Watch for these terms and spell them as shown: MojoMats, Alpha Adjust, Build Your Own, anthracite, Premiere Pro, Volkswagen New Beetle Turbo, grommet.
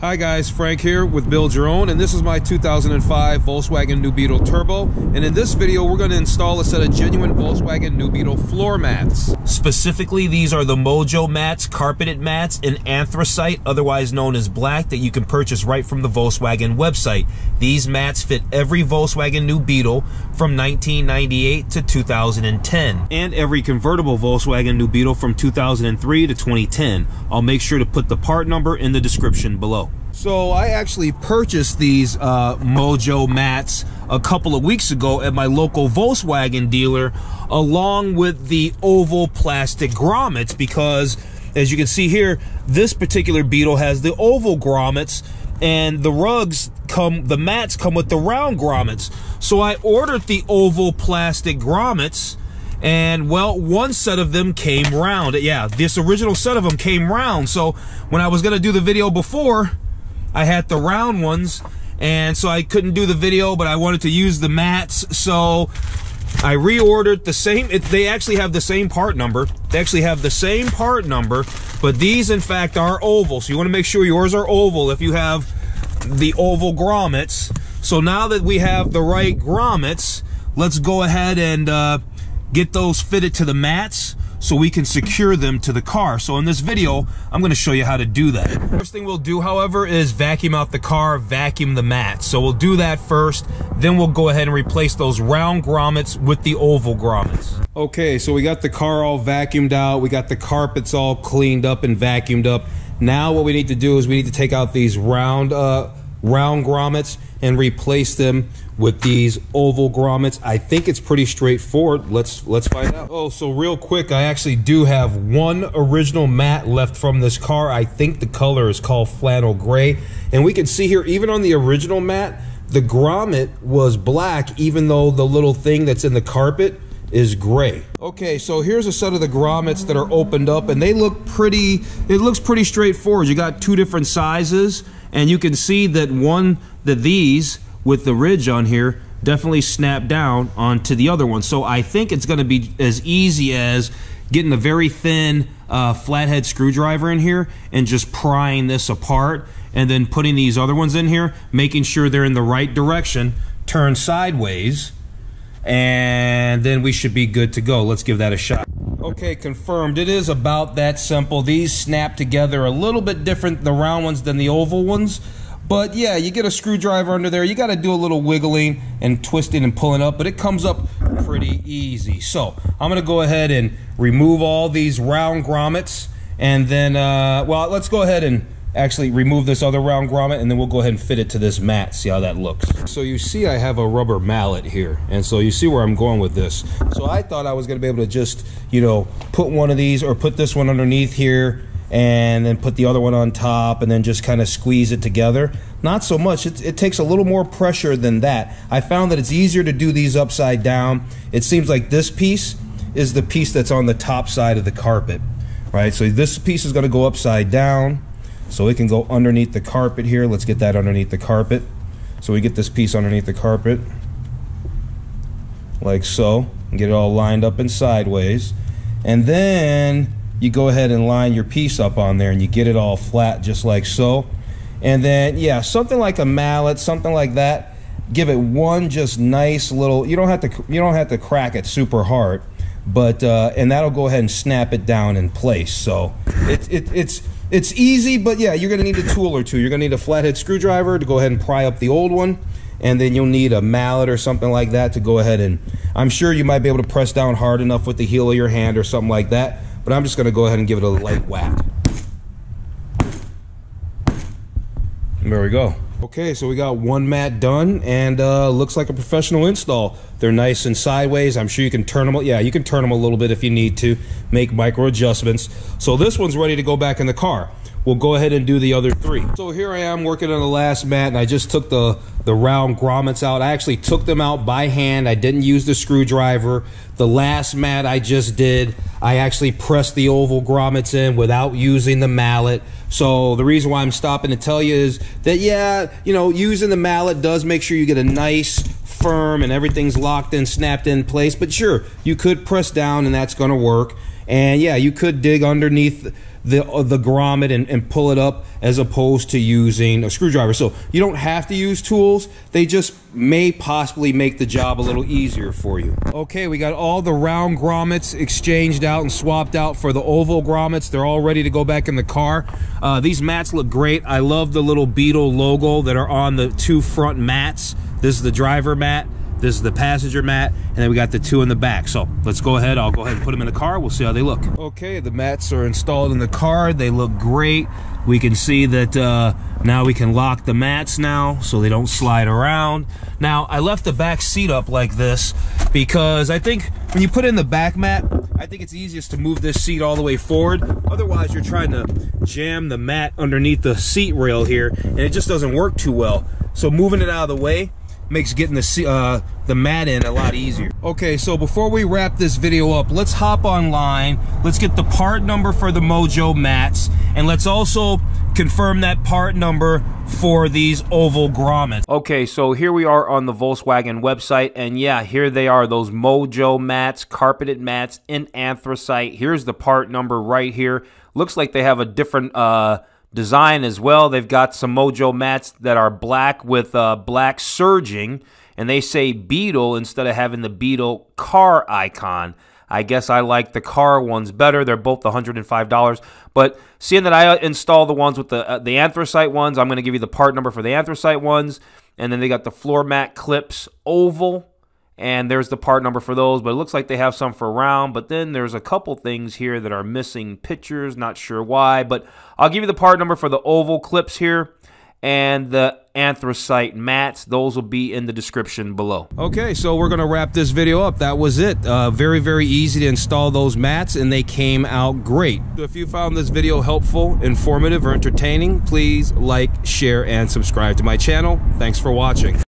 Hi guys, Frank here with Build Your Own, and this is my 2005 Volkswagen New Beetle Turbo, and in this video we're going to install a set of genuine Volkswagen New Beetle floor mats. Specifically, these are the MojoMats, carpeted mats, and anthracite, otherwise known as black, that you can purchase right from the Volkswagen website. These mats fit every Volkswagen New Beetle from 1998 to 2010, and every convertible Volkswagen New Beetle from 2003 to 2010. I'll make sure to put the part number in the description below. So I actually purchased these MojoMats a couple of weeks ago at my local Volkswagen dealer, along with the oval plastic grommets, because as you can see here, this particular Beetle has the oval grommets and the rugs come, the mats come with the round grommets. So I ordered the oval plastic grommets, and well, one set of them came round. Yeah, this original set of them came round. So when I was gonna do the video before, I had the round ones, and so I couldn't do the video, but I wanted to use the mats, so I reordered the same. They actually have the same part number. They actually have the same part number, but these in fact are oval, so you wanna make sure yours are oval if you have the oval grommets. So now that we have the right grommets, let's go ahead and get those fitted to the mats so we can secure them to the car. So in this video, I'm gonna show you how to do that. First thing we'll do, however, is vacuum out the car, vacuum the mats. So we'll do that first, then we'll go ahead and replace those round grommets with the oval grommets. Okay, so we got the car all vacuumed out. We got the carpets all cleaned up and vacuumed up. Now what we need to do is we need to take out these round grommets and replace them with these oval grommets. I think it's pretty straightforward. Let's find out. Oh, so real quick, I actually do have one original mat left from this car. I think the color is called flannel gray, and we can see here, even on the original mat, the grommet was black, even though the little thing that's in the carpet is gray. Okay, so here's a set of the grommets that are opened up, and they look pretty, it looks pretty straightforward. You got two different sizes, and you can see that these with the ridge on here definitely snap down onto the other one. So I think it's gonna be as easy as getting a very thin flathead screwdriver in here and just prying this apart, and then putting these other ones in here, making sure they're in the right direction, turn sideways, and then we should be good to go. Let's give that a shot. Okay, confirmed. It is about that simple. These snap together a little bit different, the round ones than the oval ones. But yeah, you get a screwdriver under there, you gotta do a little wiggling and twisting and pulling up, but it comes up pretty easy. So I'm gonna go ahead and remove all these round grommets, and then, well, let's go ahead and actually remove this other round grommet, and then we'll go ahead and fit it to this mat, see how that looks. So you see I have a rubber mallet here, and so you see where I'm going with this. So I thought I was gonna be able to just, you know, put one of these, or put this one underneath here, and then put the other one on top, and then just kind of squeeze it together. Not so much. It takes a little more pressure than that. I found that it's easier to do these upside down. It seems like this piece is the piece that's on the top side of the carpet, right? So this piece is going to go upside down, so it can go underneath the carpet here. Let's get that underneath the carpet. So we get this piece underneath the carpet, like so, and get it all lined up and sideways. And then you go ahead and line your piece up on there, and you get it all flat just like so. And then, yeah, something like a mallet, something like that, give it one just nice little, you don't have to crack it super hard, but and that'll go ahead and snap it down in place. So it's easy, but yeah, you're gonna need a tool or two. You're gonna need a flathead screwdriver to go ahead and pry up the old one, and then you'll need a mallet or something like that to go ahead and, I'm sure you might be able to press down hard enough with the heel of your hand or something like that, but I'm just gonna go ahead and give it a light whack. And there we go. Okay, so we got one mat done, and looks like a professional install. They're nice and sideways. I'm sure you can turn them, yeah, you can turn them a little bit if you need to, make micro adjustments. So this one's ready to go back in the car. We'll go ahead and do the other three. So here I am working on the last mat, and I just took the round grommets out. I actually took them out by hand. I didn't use the screwdriver. The last mat I just did, I actually pressed the oval grommets in without using the mallet. So the reason why I'm stopping to tell you is that, yeah, you know, using the mallet does make sure you get a nice, firm, and everything's locked in, snapped in place. But sure, you could press down, and that's gonna work. And yeah, you could dig underneath the grommet and pull it up, as opposed to using a screwdriver. So you don't have to use tools. They just may possibly make the job a little easier for you. Okay, we got all the round grommets exchanged out and swapped out for the oval grommets. They're all ready to go back in the car. These mats look great. I love the little Beetle logo that are on the two front mats. This is the driver mat. This is the passenger mat, and then we got the two in the back. So let's go ahead. I'll go ahead and put them in the car. We'll see how they look. Okay, the mats are installed in the car. They look great. We can see that now we can lock the mats now so they don't slide around. Now, I left the back seat up like this because I think when you put in the back mat, I think it's easiest to move this seat all the way forward. Otherwise, you're trying to jam the mat underneath the seat rail here, and it just doesn't work too well. So moving it out of the way makes getting the mat in a lot easier. Okay, so before we wrap this video up, let's hop online, let's get the part number for the MojoMats, and let's also confirm that part number for these oval grommets. Okay, so here we are on the Volkswagen website, and yeah, here they are, those MojoMats, carpeted mats in anthracite. Here's the part number right here. Looks like they have a different design as well. They've got some MojoMats that are black with black surging, and they say Beetle instead of having the Beetle car icon. I guess I like the car ones better. They're both $105, but seeing that I install the ones with the anthracite ones, I'm going to give you the part number for the anthracite ones, and then they got the floor mat clips oval, and there's the part number for those, but it looks like they have some for round, but then there's a couple things here that are missing pictures, not sure why, but I'll give you the part number for the oval clips here and the anthracite mats. Those will be in the description below. Okay, so we're gonna wrap this video up. That was it. Very, very easy to install those mats, and they came out great. So if you found this video helpful, informative, or entertaining, please like, share, and subscribe to my channel. Thanks for watching.